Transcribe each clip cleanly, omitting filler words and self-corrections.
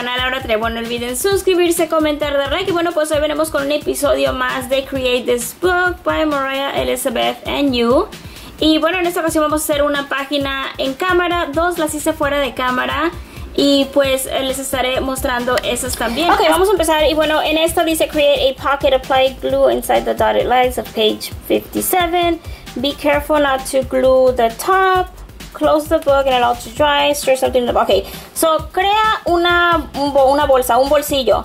canal ahora Trebón, no olviden suscribirse, comentar, dar like. Y bueno, pues hoy venimos con un episodio más de Create this Book by Moriah Elizabeth and You. Y bueno, en esta ocasión vamos a hacer una página en cámara, dos las hice fuera de cámara, y pues les estaré mostrando esas también. Ok, vamos a empezar. Y bueno, en esta dice create a pocket, apply glue inside the dotted lines of page 57. Be careful not to glue the top. Close the book and allow to dry. Stir something in the book. Ok, so crea una bolsa, un bolsillo.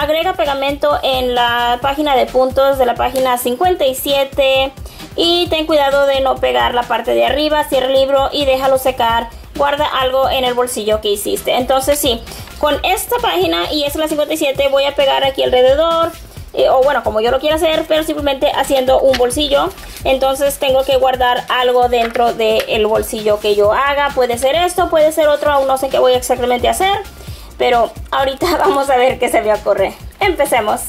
Agrega pegamento en la página de puntos de la página 57. Y ten cuidado de no pegar la parte de arriba. Cierra el libro y déjalo secar. Guarda algo en el bolsillo que hiciste. Entonces sí, con esta página, y es la 57, voy a pegar aquí alrededor. O bueno, como yo lo quiera hacer, pero simplemente haciendo un bolsillo. Entonces tengo que guardar algo dentro del bolsillo que yo haga. Puede ser esto, puede ser otro, aún no sé qué voy exactamente a hacer. Pero ahorita vamos a ver qué se me ocurre. Empecemos.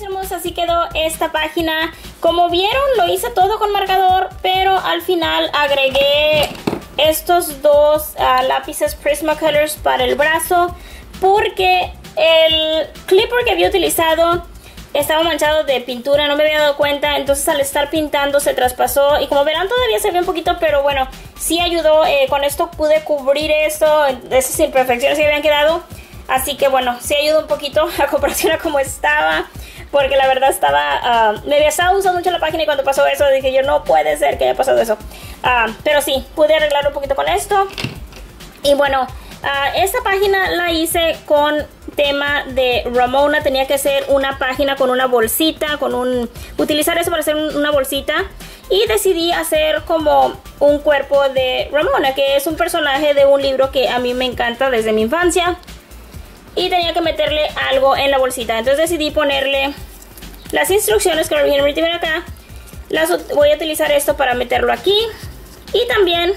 mis hermosos, así quedó esta página. Como vieron, lo hice todo con marcador, pero al final agregué estos dos lápices Prismacolors para el brazo, porque el clipper que había utilizado estaba manchado de pintura, no me había dado cuenta. Entonces al estar pintando se traspasó, y como verán todavía se ve un poquito, pero bueno, sí ayudó. Con esto pude cubrir eso, esas imperfecciones que habían quedado. Así que bueno, sí ayudó un poquito a comparación a como estaba, porque la verdad estaba, me había estado usando mucho la página, y cuando pasó eso dije yo, no puede ser que haya pasado eso. Pero sí, pude arreglar un poquito con esto. Y bueno, esta página la hice con tema de Ramona. Tenía que hacer una página con una bolsita, con un, utilizar eso para hacer una bolsita, y decidí hacer como un cuerpo de Ramona, que es un personaje de un libro que a mí me encanta desde mi infancia, y tenía que meterle algo en la bolsita. Entonces decidí ponerle las instrucciones que lo vienen acá. Las voy a utilizar esto para meterlo aquí, y también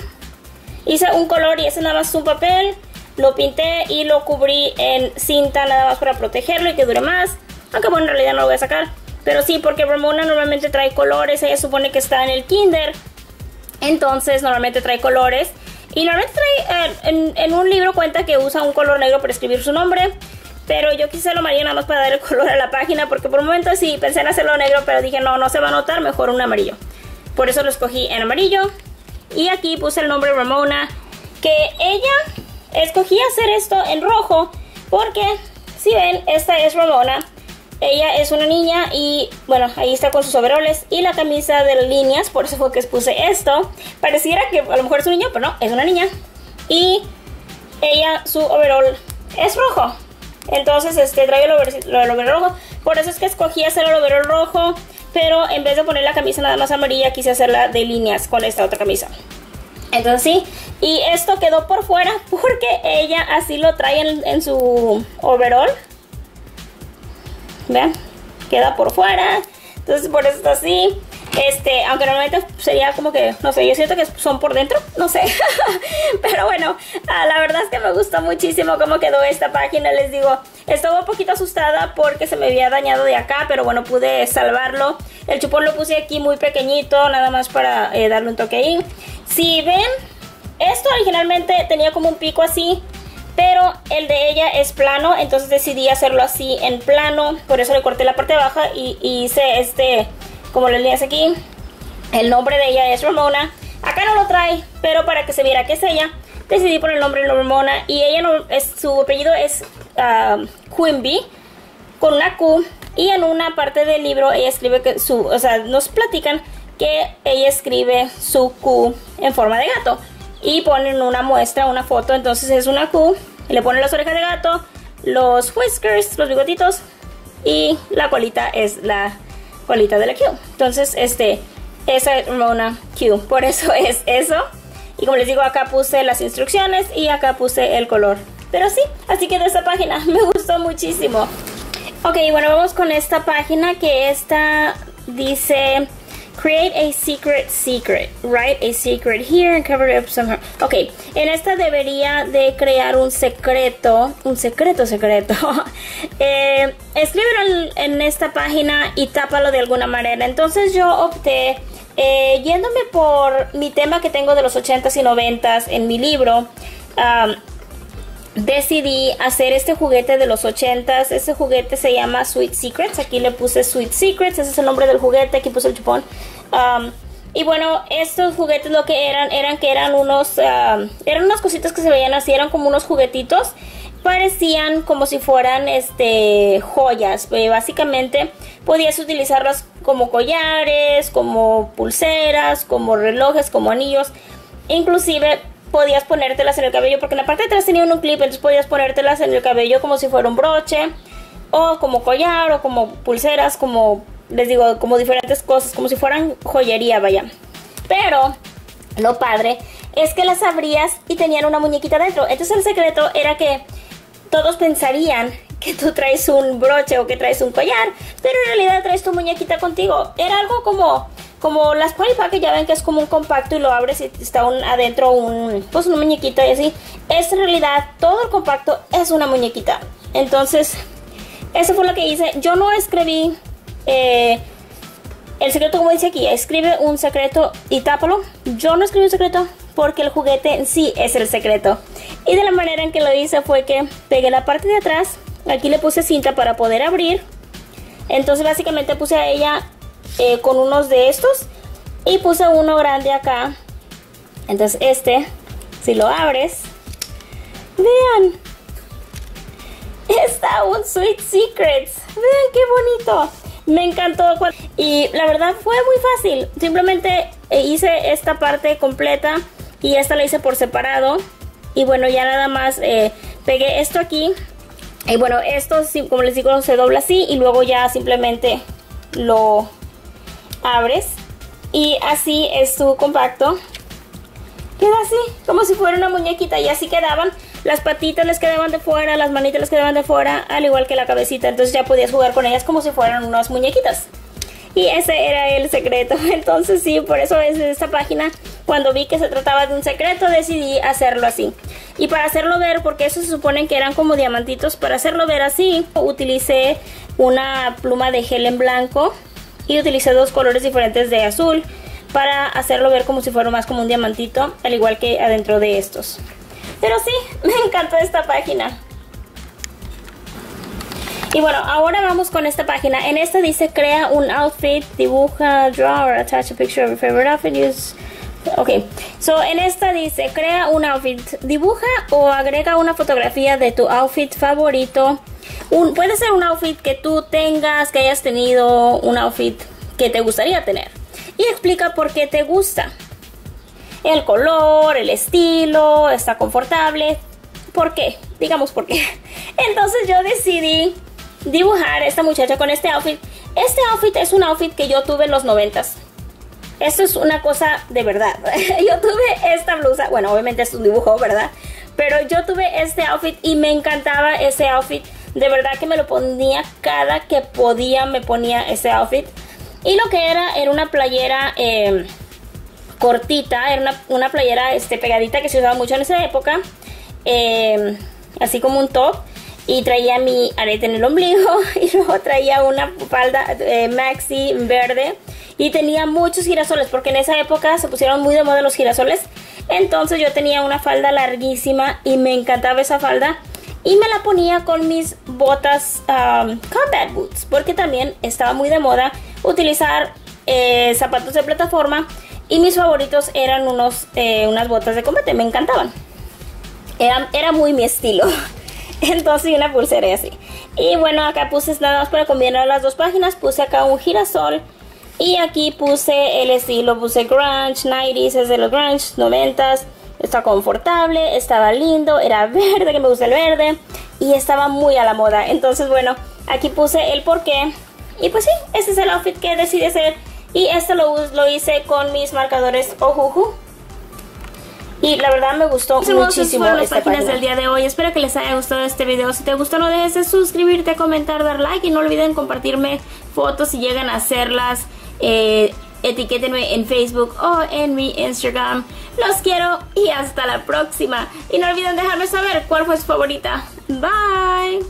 hice un color, y ese nada más es un papel. Lo pinté y lo cubrí en cinta nada más para protegerlo y que dure más. Aunque bueno, en realidad no lo voy a sacar. Pero sí, porque Ramona normalmente trae colores. Ella supone que está en el kinder, entonces normalmente trae colores. Y normalmente trae, en un libro cuenta que usa un color negro para escribir su nombre, pero yo quise hacerlo amarillo nada más para dar el color a la página, porque por un momento sí pensé en hacerlo negro, pero dije no, no se va a notar, mejor un amarillo. Por eso lo escogí en amarillo. Y aquí puse el nombre Ramona, que ella... escogí hacer esto en rojo porque, si ven, esta es Ramona. Ella es una niña y, bueno, ahí está con sus overoles y la camisa de líneas. Por eso fue que puse esto. Pareciera que a lo mejor es un niño, pero no, es una niña. Y ella, su overol es rojo. Entonces, trae el overol rojo. Por eso es que escogí hacer el overol rojo. Pero en vez de poner la camisa nada más amarilla, quise hacerla de líneas con esta otra camisa. Entonces sí, y esto quedó por fuera porque ella así lo trae en su overall. Vean, queda por fuera. Entonces por eso está así. Aunque normalmente sería como que, no sé, yo siento que son por dentro, no sé. Pero bueno, la verdad es que me gustó muchísimo cómo quedó esta página. Les digo, estaba un poquito asustada porque se me había dañado de acá, pero bueno, pude salvarlo. El chupón lo puse aquí muy pequeñito, nada más para darle un toque ahí. Si ven, esto originalmente tenía como un pico así, pero el de ella es plano, entonces decidí hacerlo así en plano. Por eso le corté la parte baja y hice como las líneas aquí. El nombre de ella es Ramona. Acá no lo trae, pero para que se viera que es ella, decidí poner el nombre Ramona. Y ella no, su apellido es Quimby, con una Q. Y en una parte del libro ella escribe que nos platican que ella escribe su Q en forma de gato. Y ponen una muestra, una foto, entonces es una Q. Y le ponen las orejas de gato, los whiskers, los bigotitos, y la colita es la colita de la Q. Entonces esa es Ramona Q, por eso es eso. Y como les digo, acá puse las instrucciones y acá puse el color. Pero sí, así quedó esta página, me gustó muchísimo. Ok, bueno, vamos con esta página, que esta dice Create a secret secret, write a secret here and cover it up somehow. Ok, en esta debería de crear un secreto. Escríbelo en esta página y tápalo de alguna manera. Entonces yo opté, yéndome por mi tema que tengo de los 80s y 90s en mi libro, decidí hacer este juguete de los 80s. Este juguete se llama Sweet Secrets. Aquí le puse Sweet Secrets, ese es el nombre del juguete. Aquí puse el chupón. Y bueno, estos juguetes lo que eran unos eran unas cositas que se veían así, eran como unos juguetitos. Parecían como si fueran joyas. Básicamente podías utilizarlas como collares, como pulseras, como relojes, como anillos. Inclusive podías ponértelas en el cabello, porque en la parte de atrás tenía un clip, entonces podías ponértelas en el cabello como si fuera un broche, o como collar, o como pulseras, como les digo, como diferentes cosas, como si fueran joyería, vaya. Pero lo padre es que las abrías y tenían una muñequita dentro. Entonces el secreto era que todos pensarían que tú traes un broche o que traes un collar, pero en realidad traes tu muñequita contigo. Era algo como las Pony Pack, que ya ven que es como un compacto y lo abres y está adentro pues una muñequita y así. Es en realidad todo el compacto es una muñequita. Entonces eso fue lo que hice. Yo no escribí El secreto, como dice aquí, escribe un secreto y tápalo. Yo no escribí un secreto porque el juguete en sí es el secreto. Y de la manera en que lo hice fue que pegué la parte de atrás, aquí le puse cinta para poder abrir. Entonces básicamente puse a ella con unos de estos y puse uno grande acá. Entonces este, si lo abres, vean, está un Sweet Secrets. Vean qué bonito. Me encantó y la verdad fue muy fácil. Simplemente hice esta parte completa y esta la hice por separado. Y bueno, ya nada más pegué esto aquí. Y bueno, esto, como les digo, se dobla así y luego ya simplemente lo abres. Y así es tu compacto. Queda así, como si fuera una muñequita, y así quedaban. Las patitas les quedaban de fuera, las manitas les quedaban de fuera, al igual que la cabecita. Entonces ya podías jugar con ellas como si fueran unas muñequitas. Y ese era el secreto. Entonces sí, por eso desde esta página, cuando vi que se trataba de un secreto, decidí hacerlo así. Y para hacerlo ver, porque eso se supone que eran como diamantitos, para hacerlo ver así, utilicé una pluma de gel en blanco y utilicé dos colores diferentes de azul para hacerlo ver como si fuera más como un diamantito, al igual que adentro de estos. Pero sí, me encantó esta página. Y bueno, ahora vamos con esta página. En esta dice, crea un outfit, dibuja, draw or attach a picture of your favorite outfit, use... Ok, so en esta dice, crea un outfit, dibuja o agrega una fotografía de tu outfit favorito. Puede ser un outfit que tú tengas, que hayas tenido, un outfit que te gustaría tener. Y explica por qué te gusta. El color, el estilo, está confortable. ¿Por qué? Digamos por qué. Entonces yo decidí dibujar a esta muchacha con este outfit. Este outfit es un outfit que yo tuve en los 90s. Esto es una cosa de verdad. Yo tuve esta blusa. Bueno, obviamente es un dibujo, ¿verdad? Pero yo tuve este outfit y me encantaba ese outfit. De verdad que me lo ponía cada que podía, me ponía ese outfit. Y lo que era una playera... cortita, era una playera pegadita que se usaba mucho en esa época, así como un top, y traía mi arete en el ombligo y luego traía una falda maxi verde y tenía muchos girasoles porque en esa época se pusieron muy de moda los girasoles. Entonces yo tenía una falda larguísima y me encantaba esa falda y me la ponía con mis botas combat boots porque también estaba muy de moda utilizar zapatos de plataforma. Y mis favoritos eran unas botas de combate, me encantaban. Era muy mi estilo. Entonces una pulsera y así. Y bueno, acá puse nada más para combinar las dos páginas. Puse acá un girasol. Y aquí puse el estilo, puse grunge, 90s, es de los grunge, 90s. Está confortable, estaba lindo, era verde, que me gusta el verde. Y estaba muy a la moda. Entonces bueno, aquí puse el porqué. Y pues sí, este es el outfit que decidí hacer. Y este lo hice con mis marcadores Ohuhu. Y la verdad me gustó muchísimo las páginas del día de hoy. Espero que les haya gustado este video. Si te gustó, no dejes de suscribirte, comentar, dar like. Y no olviden compartirme fotos si llegan a hacerlas. Etiquétenme en Facebook o en mi Instagram. Los quiero y hasta la próxima. Y no olviden dejarme saber cuál fue su favorita. Bye.